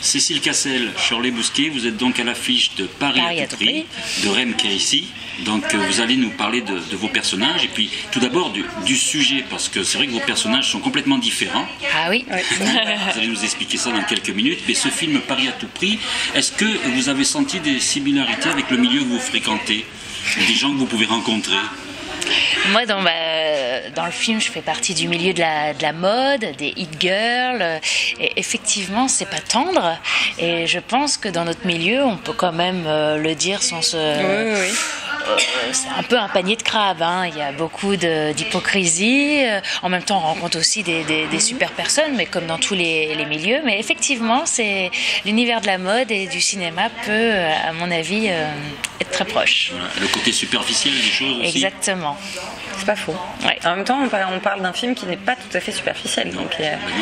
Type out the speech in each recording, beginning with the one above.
Cécile Cassel, Shirley Bousquet, vous êtes donc à l'affiche de Paris à tout prix, de Reem Kherici. Donc vous allez nous parler de vos personnages et puis tout d'abord du sujet, parce que c'est vrai que vos personnages sont complètement différents. Ah oui, oui. Vous allez nous expliquer ça dans quelques minutes. Mais ce film Paris à tout prix, est-ce que vous avez senti des similarités avec le milieu que vous fréquentez, des gens que vous pouvez rencontrer? Moi, dans le film, je fais partie du milieu de la mode, des hit girls. Et effectivement, c'est pas tendre. Et je pense que dans notre milieu, on peut quand même le dire sans se... Oui, oui. C'est un peu un panier de crabes, hein. Il y a beaucoup d'hypocrisie. En même temps, on rencontre aussi des super personnes, mais comme dans tous les milieux. Mais effectivement, c'est l'univers de la mode et du cinéma peut, à mon avis, être très proche. Voilà, le côté superficiel des choses aussi. Exactement. C'est pas faux. Ouais. En même temps, on parle d'un film qui n'est pas tout à fait superficiel.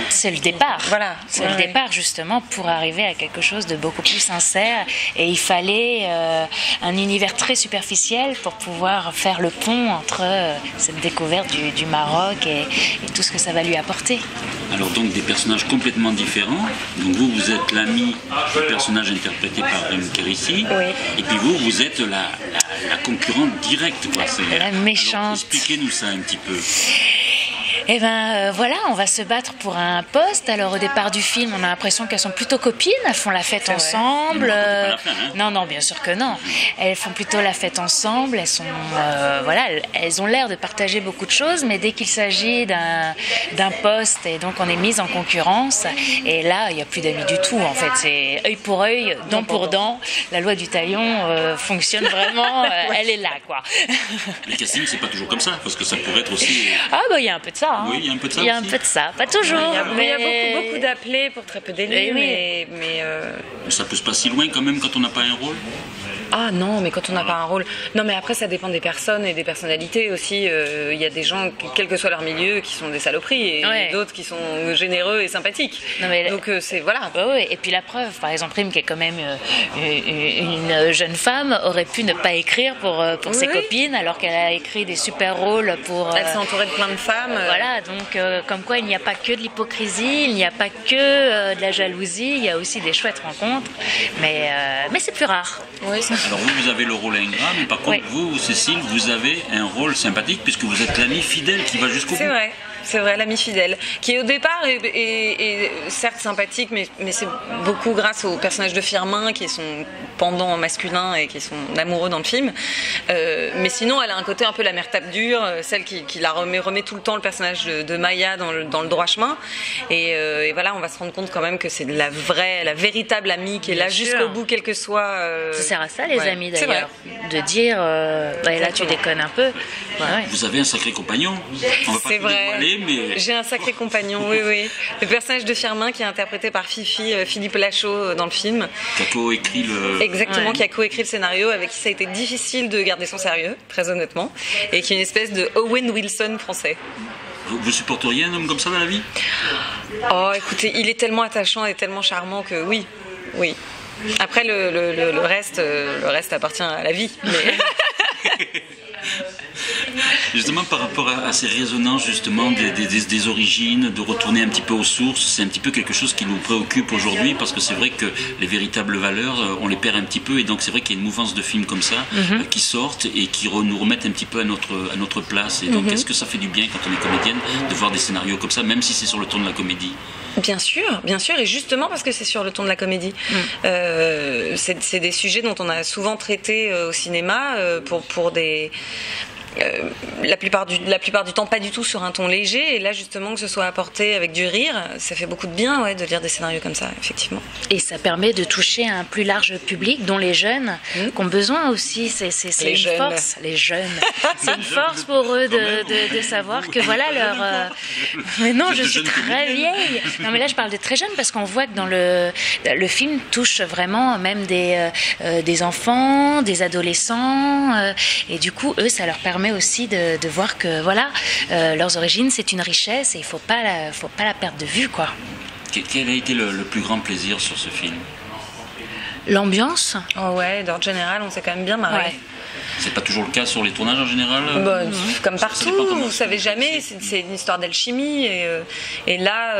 C'est le départ. Voilà. C'est le départ, justement, pour arriver à quelque chose de beaucoup plus sincère. Et il fallait un univers très superficiel pour pouvoir faire le pont entre cette découverte du Maroc et tout ce que ça va lui apporter. Alors donc des personnages complètement différents. Donc vous êtes l'ami du personnage interprété par Reem Kherici. Oui. Et puis vous êtes la concurrente directe. Quoi. La méchante. Expliquez-nous ça un petit peu. Et voilà, on va se battre pour un poste. Alors au départ du film, on a l'impression qu'elles sont plutôt copines, elles font la fête ensemble. Non, bien sûr que non. Elles font plutôt la fête ensemble. Elles sont, voilà, elles ont l'air de partager beaucoup de choses, mais dès qu'il s'agit d'un poste, et donc on est mise en concurrence. Et là, il n'y a plus d'amis du tout. En fait, c'est œil pour œil, dent pour dent. La loi du taillon fonctionne vraiment. Elle est là, quoi. Les castings, c'est pas toujours comme ça, parce que ça pourrait être aussi. Ah bah il y a un peu de ça. Oui, il y a un peu de ça. Il y a un peu de ça, pas toujours. Il y a beaucoup d'appelés pour très peu d'élus. Mais ça pousse pas si loin quand même quand on n'a pas un rôle. Ah non, mais quand on n'a pas un rôle... Non, mais après, ça dépend des personnes et des personnalités aussi. Il y a des gens, quel que soit leur milieu, qui sont des saloperies et d'autres qui sont généreux et sympathiques. Non, mais donc, c'est... Voilà. Ouais. Et puis la preuve, par exemple, Reem, qui est quand même une jeune femme, aurait pu ne pas écrire pour ses copines, alors qu'elle a écrit des super rôles pour... Elle s'est entourée de plein de femmes. Voilà, donc comme quoi, il n'y a pas que de l'hypocrisie, il n'y a pas que de la jalousie, il y a aussi des chouettes rencontres, mais c'est plus rare. Oui, c'est... Alors vous avez le rôle ingrat, mais par contre vous, Cécile, vous avez un rôle sympathique puisque vous êtes l'ami fidèle qui va jusqu'au bout. C'est vrai, l'ami fidèle, qui au départ est certes sympathique, mais c'est beaucoup grâce au personnage de Firmin, qui est son pendant masculin et qui est son amoureux dans le film. Mais sinon, elle a un côté un peu la mère tape dure, celle qui la remet tout le temps, le personnage de Maya dans le droit chemin. Et voilà, on va se rendre compte quand même que c'est la véritable amie qui est là jusqu'au bout, quel que soit... Ça sert à ça, les amis, d'ailleurs, de dire là, tu déconnes un peu. Vous avez un sacré compagnon. C'est vrai. Mais... J'ai un sacré compagnon, oui. Le personnage de Firmin qui est interprété par Fifi, Philippe Lacheau dans le film. Qui a coécrit le... Exactement, qui a coécrit le scénario, avec qui ça a été difficile de garder son sérieux, très honnêtement, et qui est une espèce de Owen Wilson français. Vous supporteriez un homme comme ça dans la vie? Oh, écoutez, il est tellement attachant et tellement charmant que oui. Après, le reste appartient à la vie, mais... Justement, par rapport à ces résonances justement des origines, de retourner un petit peu aux sources, c'est un petit peu quelque chose qui nous préoccupe aujourd'hui, parce que c'est vrai que les véritables valeurs, on les perd un petit peu, et donc c'est vrai qu'il y a une mouvance de films comme ça qui sortent et qui nous remettent un petit peu à notre place. Et donc est-ce que ça fait du bien quand on est comédienne de voir des scénarios comme ça, même si c'est sur le ton de la comédie? Bien sûr, et justement parce que c'est sur le ton de la comédie. C'est des sujets dont on a souvent traité au cinéma pour des... La plupart du temps pas du tout sur un ton léger, et là justement que ce soit apporté avec du rire, ça fait beaucoup de bien de lire des scénarios comme ça, effectivement. Et ça permet de toucher un plus large public, dont les jeunes qui ont besoin aussi. C'est une force, les jeunes. C'est une force pour eux de savoir que voilà leur... Mais non, je suis très vieille. Non, mais là je parle de très jeunes, parce qu'on voit que dans le film touche vraiment même des enfants, des adolescents, et du coup eux, ça leur permet aussi de voir que voilà, leurs origines, c'est une richesse, et il faut pas la perdre de vue, quoi. Quel a été le plus grand plaisir sur ce film? L'ambiance. D'ordre général, on s'est quand même bien marré. C'est pas toujours le cas sur les tournages en général. Comme partout, vous savez jamais. C'est une histoire d'alchimie. Et là,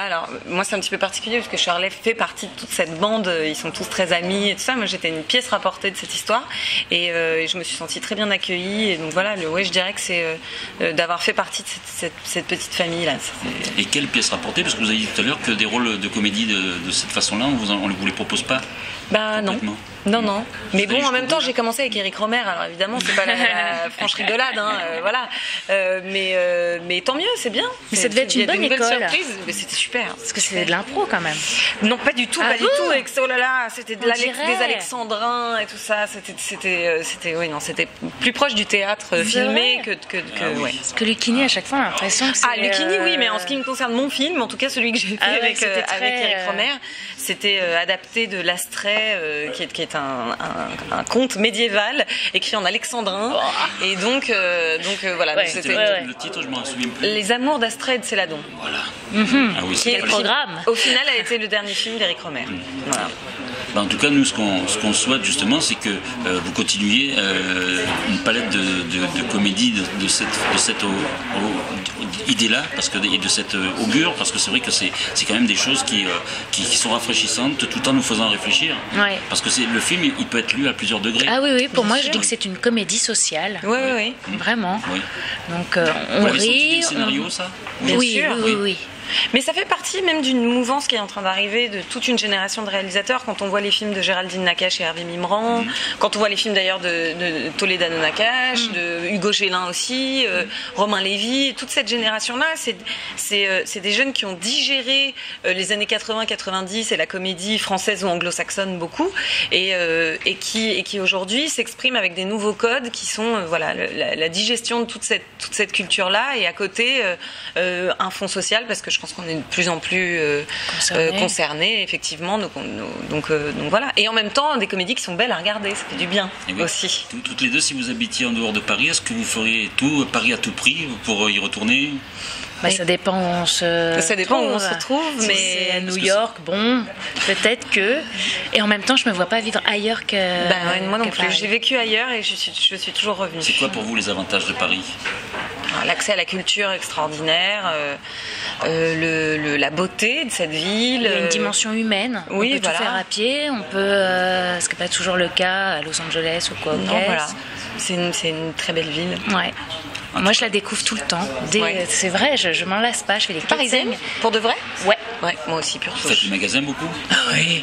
alors moi c'est un petit peu particulier parce que Shirley fait partie de toute cette bande. Ils sont tous très amis et tout ça. Moi j'étais une pièce rapportée de cette histoire et je me suis sentie très bien accueillie. Et donc voilà, je dirais que c'est d'avoir fait partie de cette petite famille là. Et quelle pièce rapportée, parce que vous avez dit tout à l'heure que des rôles de comédie de cette façon-là, on ne vous les propose pas. Bah non. Non. Mais bon, en même temps, j'ai commencé avec Éric Rohmer, alors évidemment, c'est pas la franche rigolade, hein, voilà. Mais tant mieux, c'est bien. Mais ça devait être une bonne surprise. Mais c'était super. Parce que c'était de l'impro quand même. Non, pas du tout, pas du tout. Oh là là, c'était des alexandrins et tout ça. C'était plus proche du théâtre filmé que Parce que Luchini, à chaque fois, on a l'impression que c'est. Ah, Luchini, oui, mais en ce qui me concerne mon film, en tout cas celui que j'ai fait avec Éric Rohmer, c'était adapté de l'Astrée, qui est un conte médiéval écrit en alexandrin. Et donc voilà. Ouais, c'était le titre, je m'en souviens plus. Les amours d'Astrée et de Céladon. Voilà. Qui est le programme. Au final, a été le dernier film d'Éric Rohmer. Voilà. Bah en tout cas, nous, ce qu'on souhaite justement, c'est que vous continuiez une palette de comédies de cette idée-là, parce que de cette augure, parce que c'est vrai que c'est quand même des choses qui sont rafraîchissantes, tout en nous faisant réfléchir. Ouais. Parce que le film, il peut être lu à plusieurs degrés. Ah oui, pour moi, je dis que c'est une comédie sociale. Oui. Vraiment. Oui. Donc, on rit. Des scénarios, ça ? Oui. Mais ça fait partie même d'une mouvance qui est en train d'arriver de toute une génération de réalisateurs. Quand on voit les films de Géraldine Nakache et Hervé Mimran, quand on voit les films d'ailleurs de Toledano Nakache, de Hugo Gélin aussi, Romain Lévy, toute cette génération-là, c'est des jeunes qui ont digéré les années 80-90 et la comédie française ou anglo-saxonne beaucoup, et qui aujourd'hui s'expriment avec des nouveaux codes qui sont la digestion de toute cette culture-là, et à côté un fond social, parce que je pense qu'on est de plus en plus concernés, effectivement. Donc voilà. Et en même temps, des comédies qui sont belles à regarder, ça fait du bien aussi. Toutes les deux, si vous habitiez en dehors de Paris, est-ce que vous feriez Paris à tout prix pour y retourner ? Ça dépend où on se trouve, mais si à New York, peut-être que. Et en même temps, je me vois pas vivre ailleurs que. Moi non plus. J'ai vécu ailleurs et je suis toujours revenue. C'est quoi pour vous les avantages de Paris ? L'accès à la culture extraordinaire, la beauté de cette ville. Il y a une dimension humaine. Oui, on peut tout faire à pied, on peut, ce qui n'est pas toujours le cas à Los Angeles ou quoi. Voilà. C'est une très belle ville. Ouais. Moi, je la découvre tout le temps. C'est vrai, je m'en lasse pas. Je fais des parisiennes. Pour de vrai ? Ouais. Moi aussi, pure souche. Vous faites du magasin beaucoup ? Oui.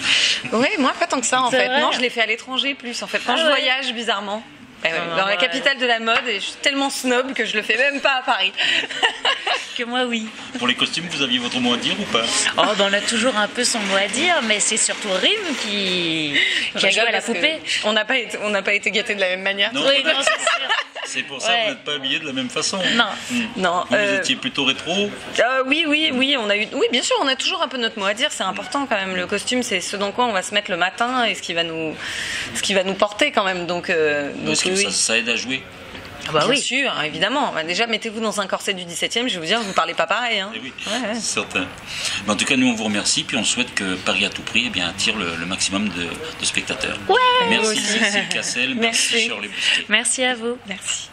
Oui, moi, pas tant que ça, en fait. Non, je l'ai fait à l'étranger plus, en fait. Quand je voyage, bizarrement. Dans la capitale de la mode, et je suis tellement snob que je le fais même pas à Paris. Que moi, oui. Pour les costumes, vous aviez votre mot à dire ou pas ? On a toujours un peu son mot à dire, mais c'est surtout Reem qui a joué à la poupée. On n'a pas été gâtés de la même manière. Non, c'est sûr. C'est pour ça que vous n'êtes pas habillés de la même façon. Non. Vous étiez plutôt rétro. Oui, bien sûr, on a toujours un peu notre mot à dire. C'est important quand même. Le costume, c'est ce dans quoi on va se mettre le matin et ce qui va nous porter quand même. Ça aide à jouer. Bien sûr, évidemment. Déjà, mettez-vous dans un corset du 17e, je vais vous dire, vous ne parlez pas pareil. Hein. Oui, c'est certain. Mais en tout cas, nous, on vous remercie, puis on souhaite que Paris à tout prix attire le maximum de spectateurs. Merci Cécile Cassel, merci Shirley Bousquet. Merci à vous. Merci.